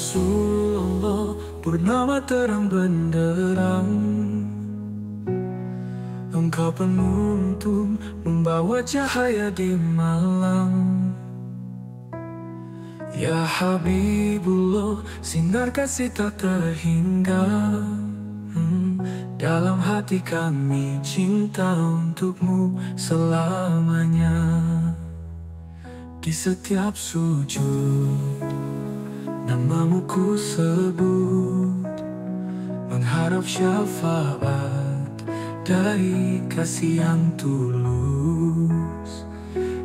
Rasulullah, purnama terang benderang. Engkau penuntun membawa cahaya di malam. Ya Habibullah, sinar kasih tak terhingga. Dalam hati kami cinta untukmu selamanya. Di setiap sujud namamu ku sebut, mengharap syafaat dari kasih yang tulus.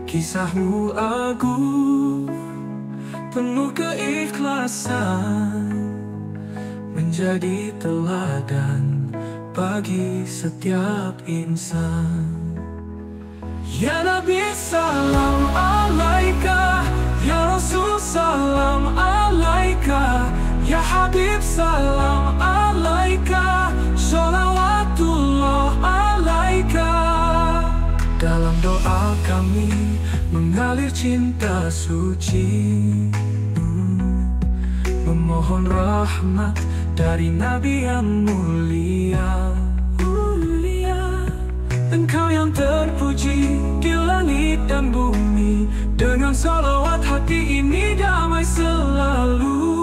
Kisahmu agung, penuh keikhlasan, menjadi teladan bagi setiap insan. Ya Nabi Salam Alaika, Ya Rasul Salam Alaika, Ya Habib Salam Alaika, Sholawatullah Alaika. Dalam doa kami mengalir cinta suci, memohon rahmat dari Nabi yang mulia. Engkau yang terpuji di langit dan bumi, dengan salawat hati ini damai selalu.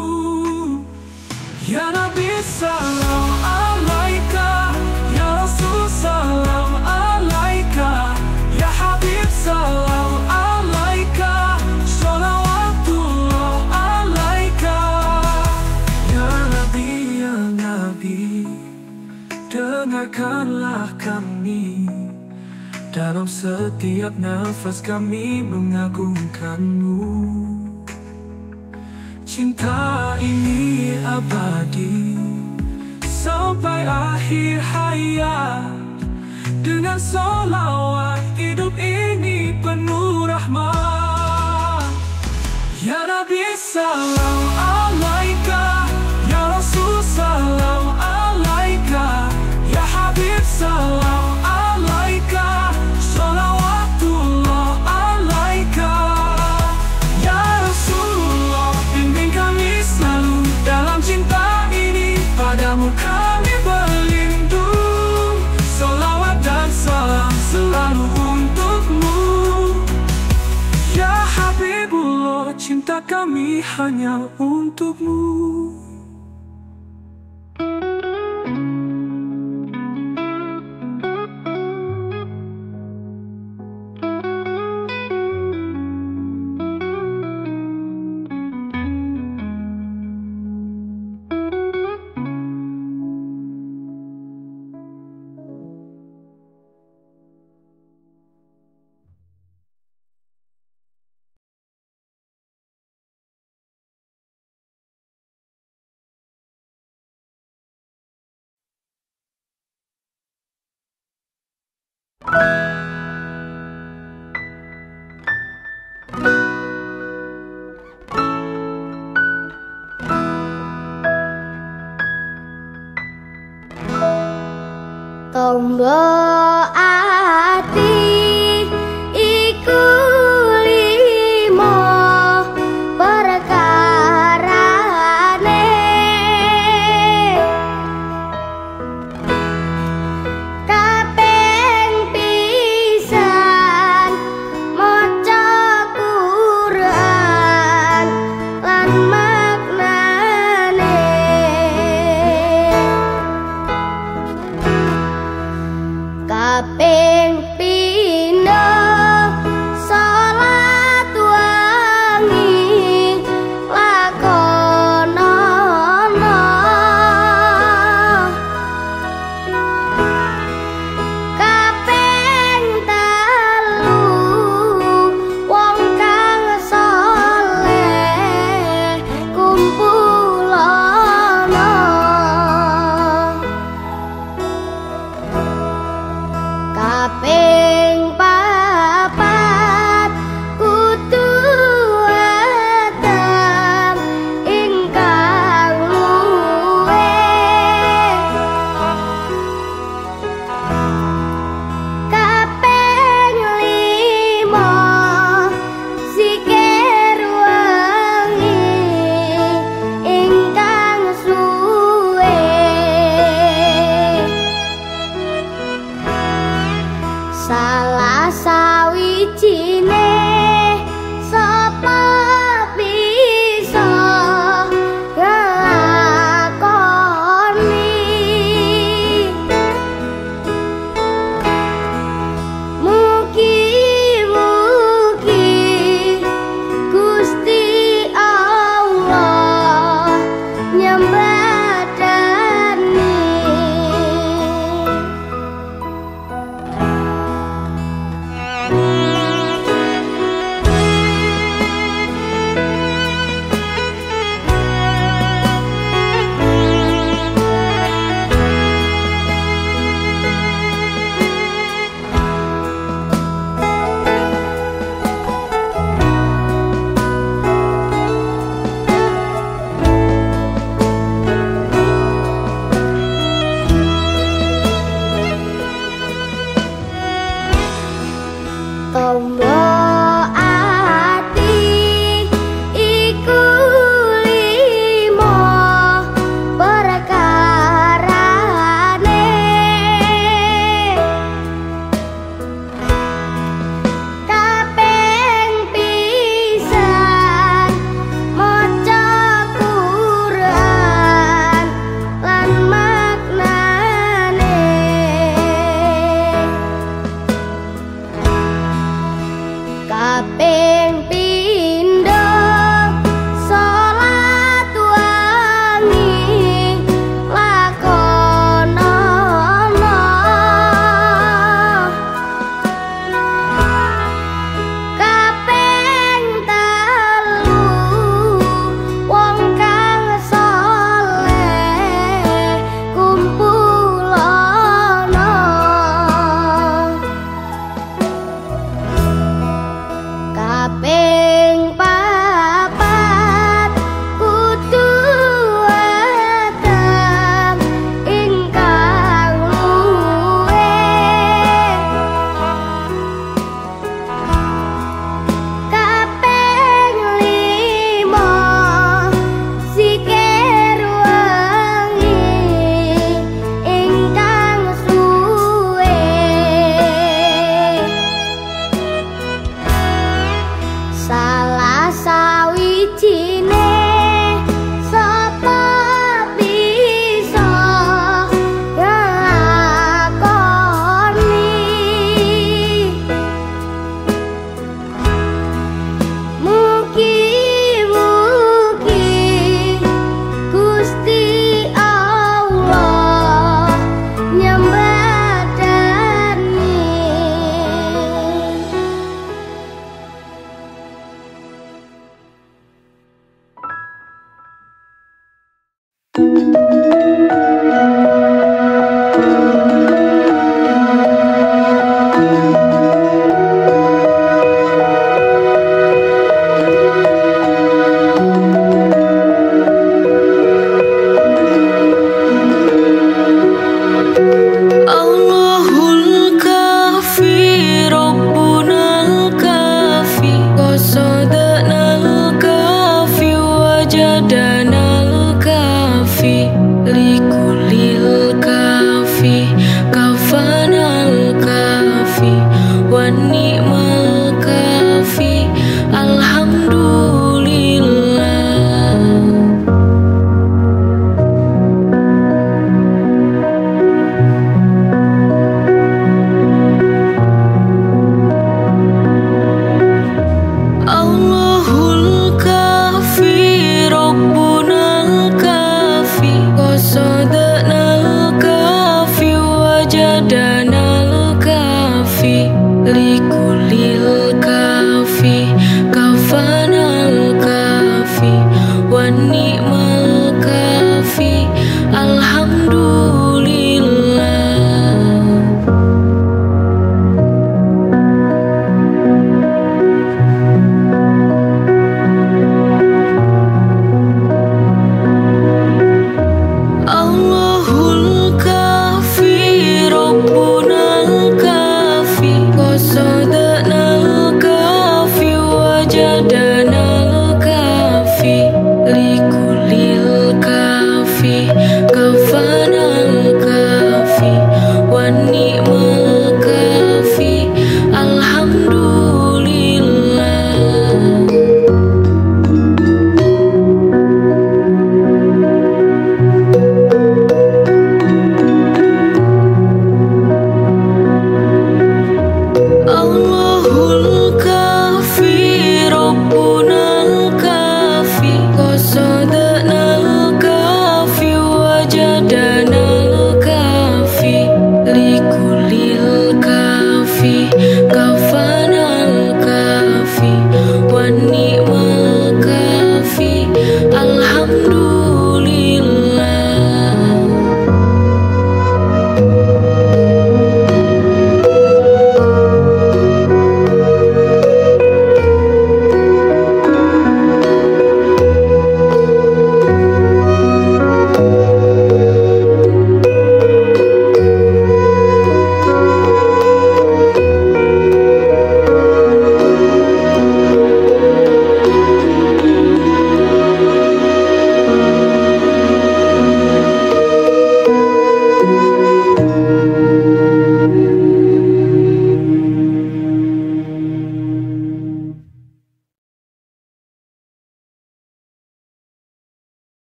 Ya Nabi Salam Alaika, Ya Rasul Salam Alaika, Ya Habib Salam Alaika, Sholawatullah Alaika. Ya Nabi, dengarkanlah kami. Dalam setiap nafas kami mengagungkanmu. Cinta ini abadi sampai akhir hayat. Dengan sholawat hidup ini penuh rahmat. Ya Nabi Salam Alaika, Ya Rasul Salam Alaika, Ya Habib Salam Alaika, Sholawatullah Alaika. Ya Rasulullah, bimbing kami selalu dalam cinta ini, padamu kami berlindung. Sholawat dan salam selalu untukmu. Ya Habibullah, cinta kami hanya untukmu. Tombol hati iku limo perkarane, kaping pisan maca Quran lan maknane. kaping pindho salat wangi lakonono kaping 3 wong kang saleh kumpulono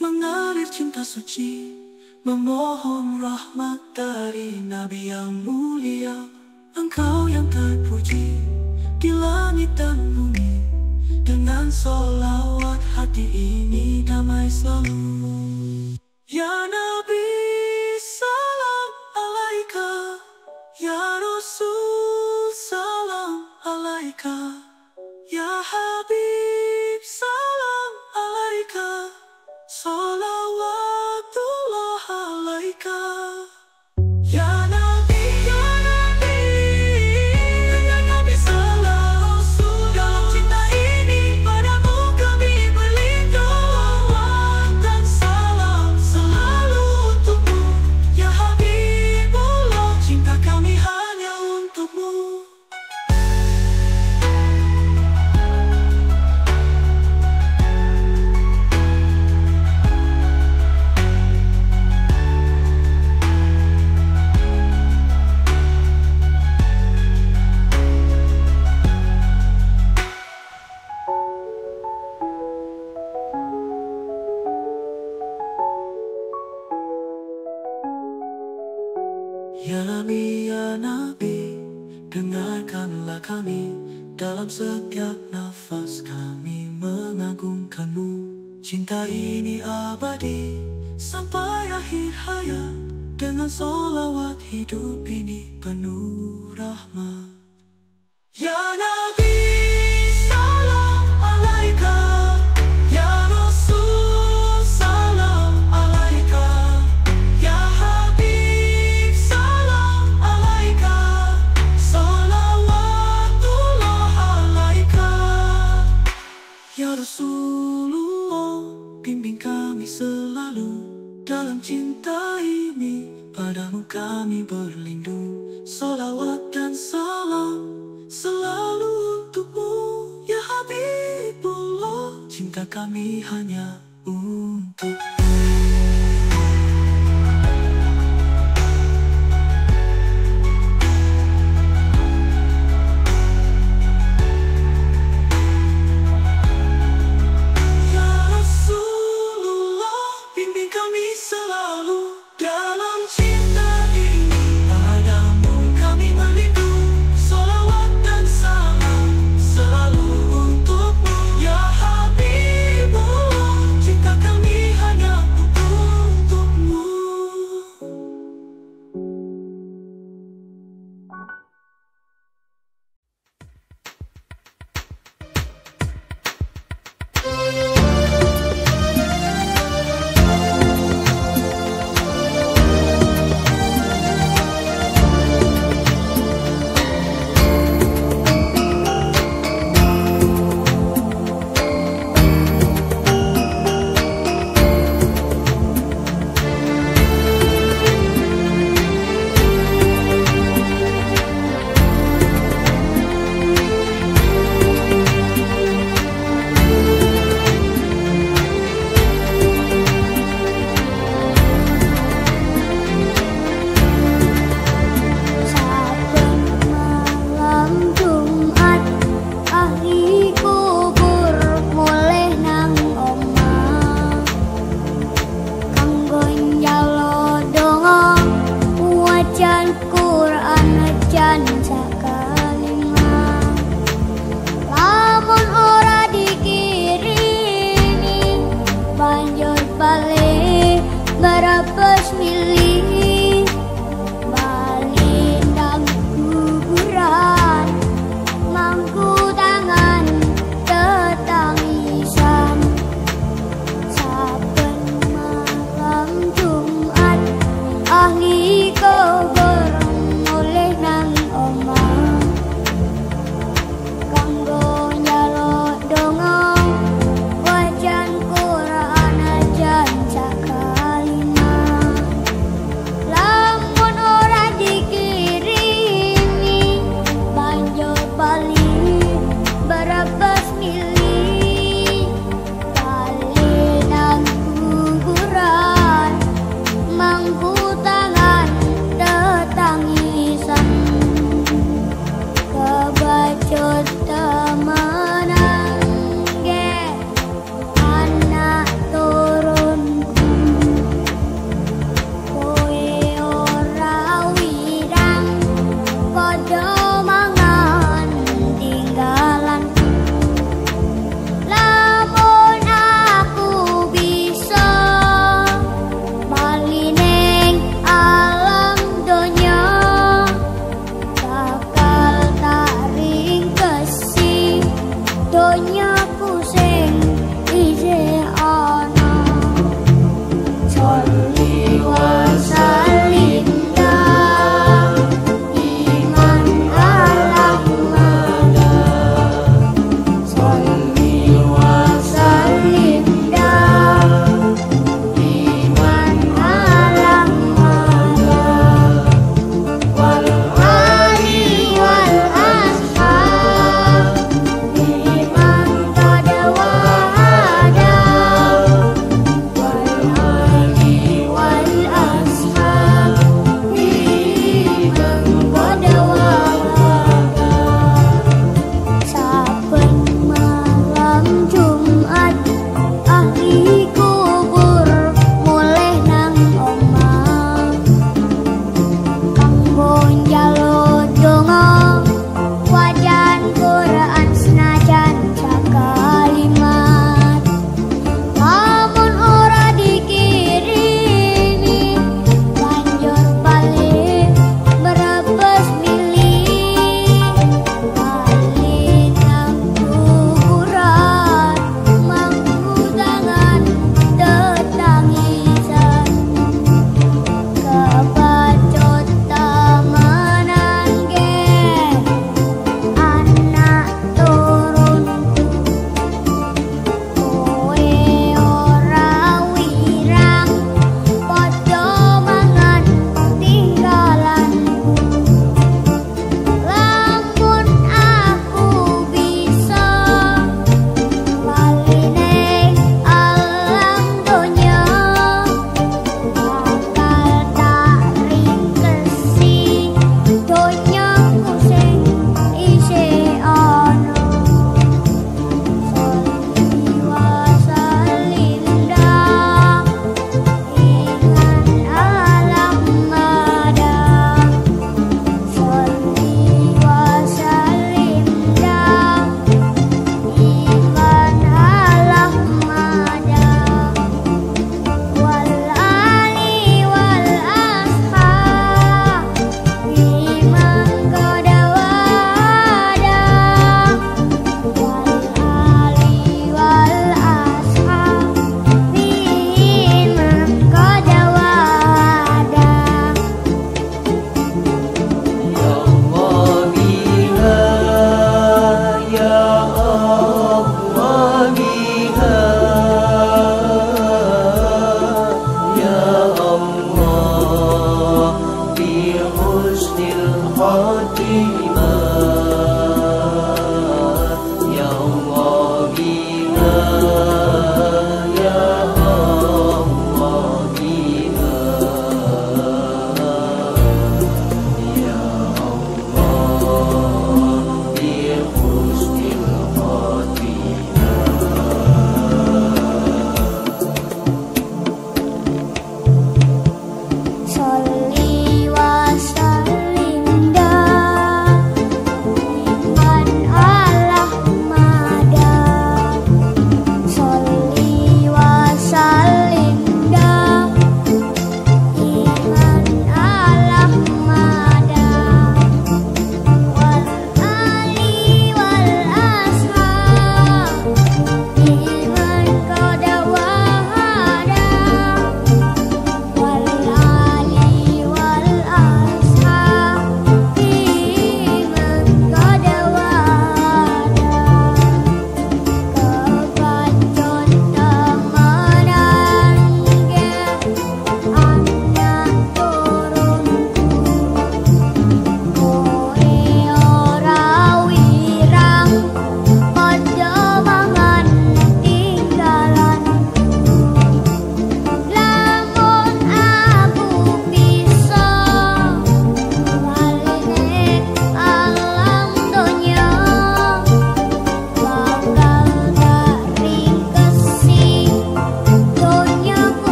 mengalir cinta suci, memohon rahmat dari Nabi yang mulia. Engkau yang terpuji di langit dan bumi, dengan solawat hati ini damai selalu. Ya Nabi salam alaika, ya Rasul salam alaika, ya Habib salam alaika, salawatullah alaika. Ya Nabi, dengan Nabi salam, Rasulullah, cinta ini padamu kami berlindung, salawat dan salam selalu untukmu, ya Habibullah, cinta kami hanya untukmu. Ya Nabi, dengarkanlah kami, dalam setiap nafas kami mengagungkanmu. Cinta ini abadi sampai akhir hayat, dengan solawat hidup ini penuh rahmat. Ya Nabi salam alaika, ya Rasul salam alaika, ya Habib salam alaika, salawatullah alaika. Ya Rasulullah, bimbing kami selalu, dalam cinta ini padamu kami berlindung, salawat dan salam selalu untukmu, ya Habibullah, cinta kami hanya untukmu.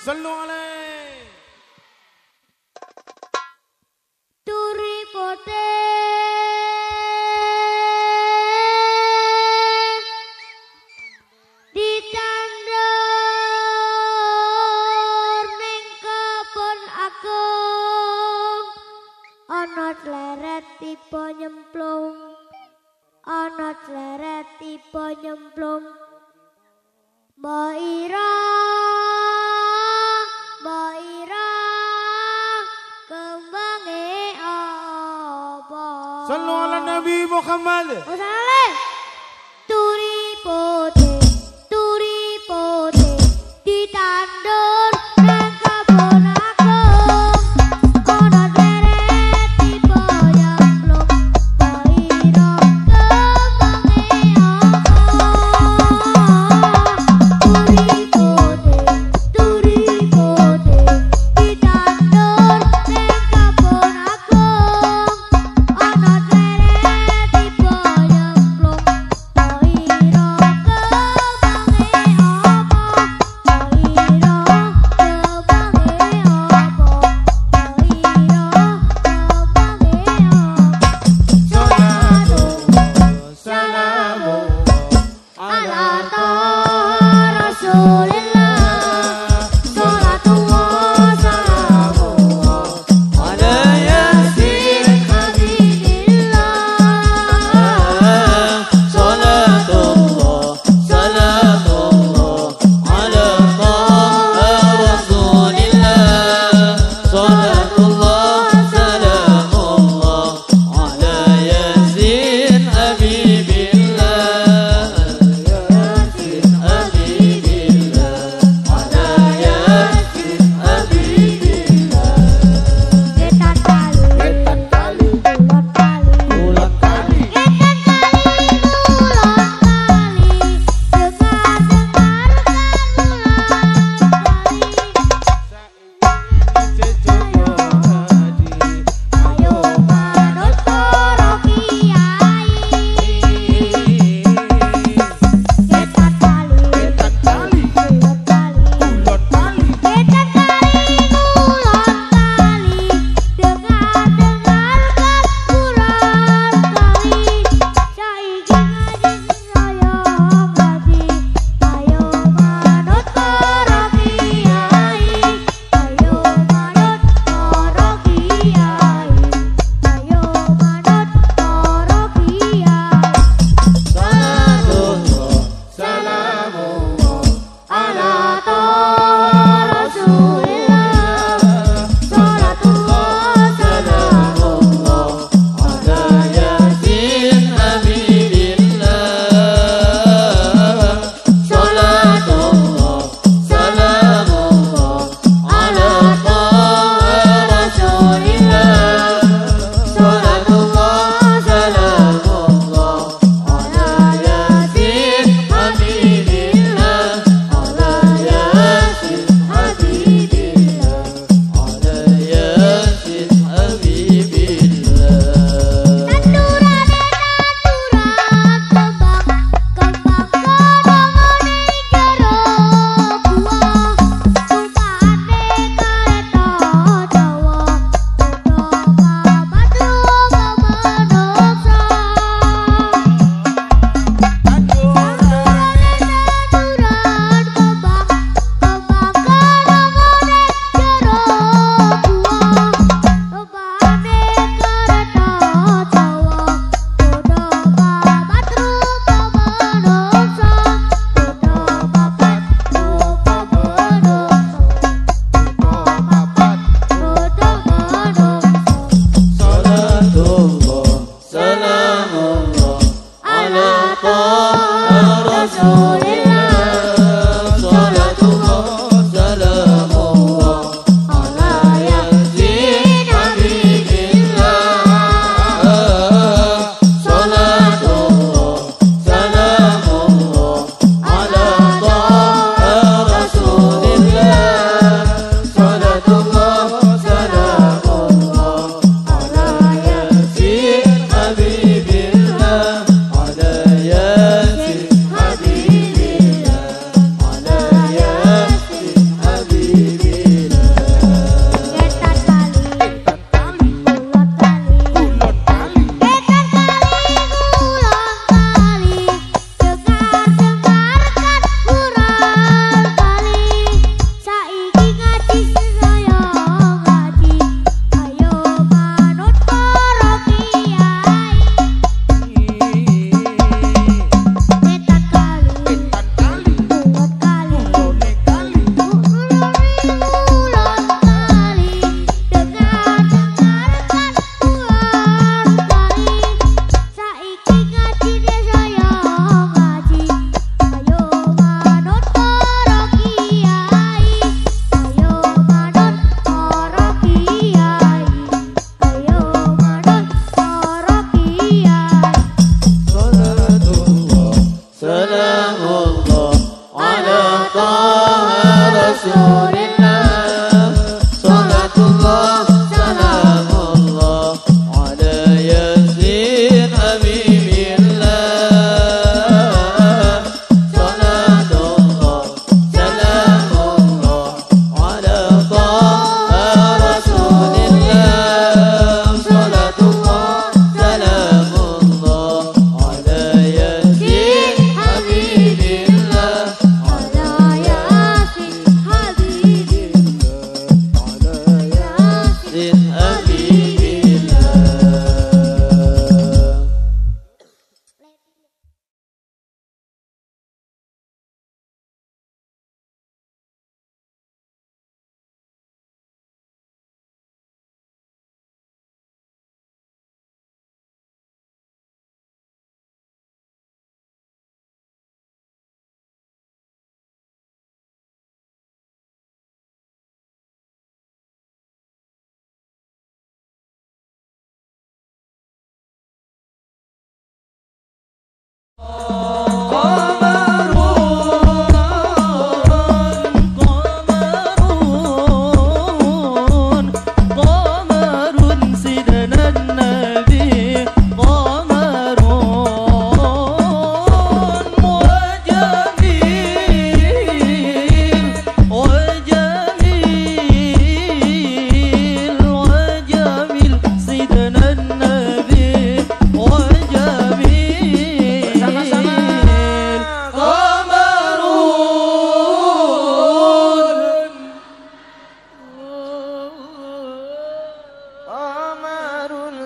Sallu alaihi. Turi pote ditandur ning kebon aku, ana leret tiba nyemplung, ana leret tiba nyemplung. Mbok ira kembange apa? Sallu ala Nabi Muhammad. Turi pote ditandur nang kebon aku, ana leret tiba nyemplung. Mbok ira kembange apa? Turi pote ditandur nang kebon aku, ana leret tiba nyemplung.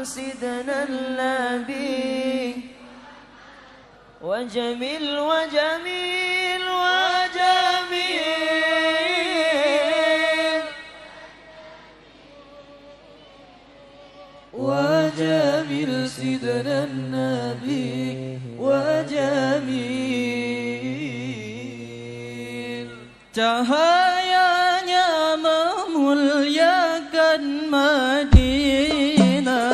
سيدنا النبي وجميل وجميل وجميل وجميل سيدنا النبي وجميل cahayanya memuliakan Madinah.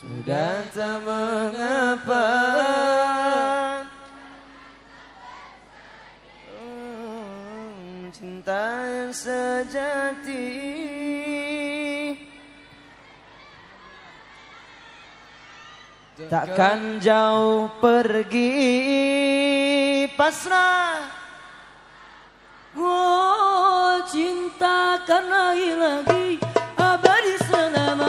Sudah tak mengapa, cinta yang sejati takkan jauh pergi. Pasrah, oh cinta kan lahir lagi abadi selama.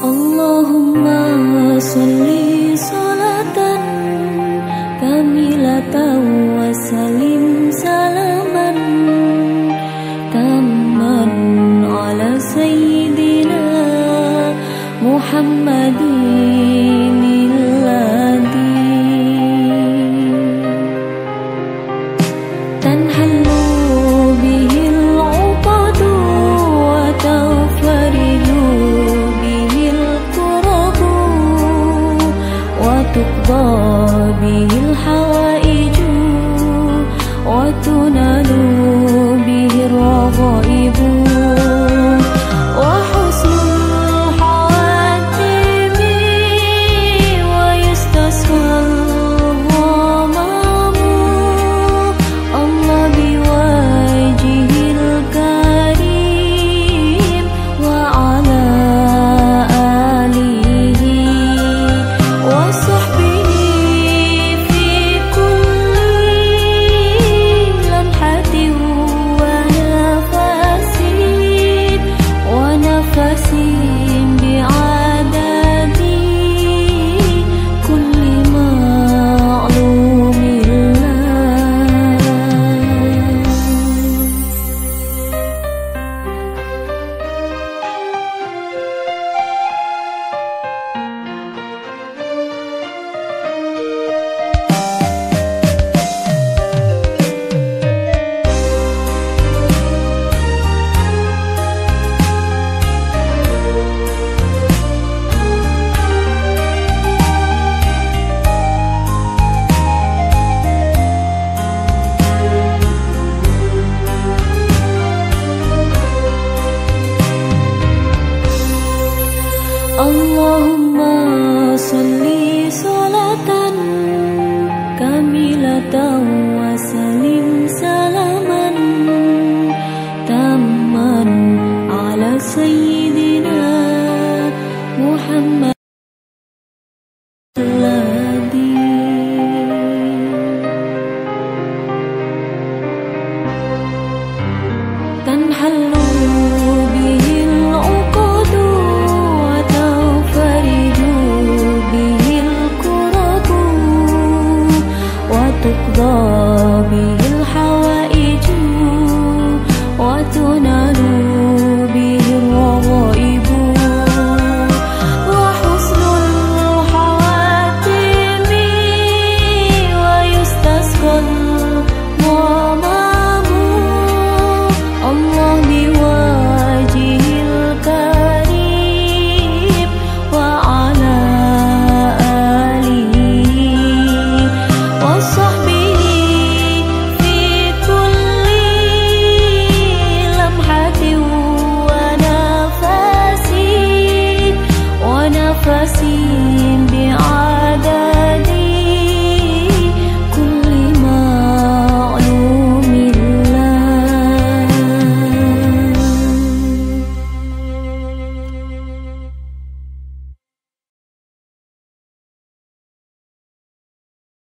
Allahumma salli.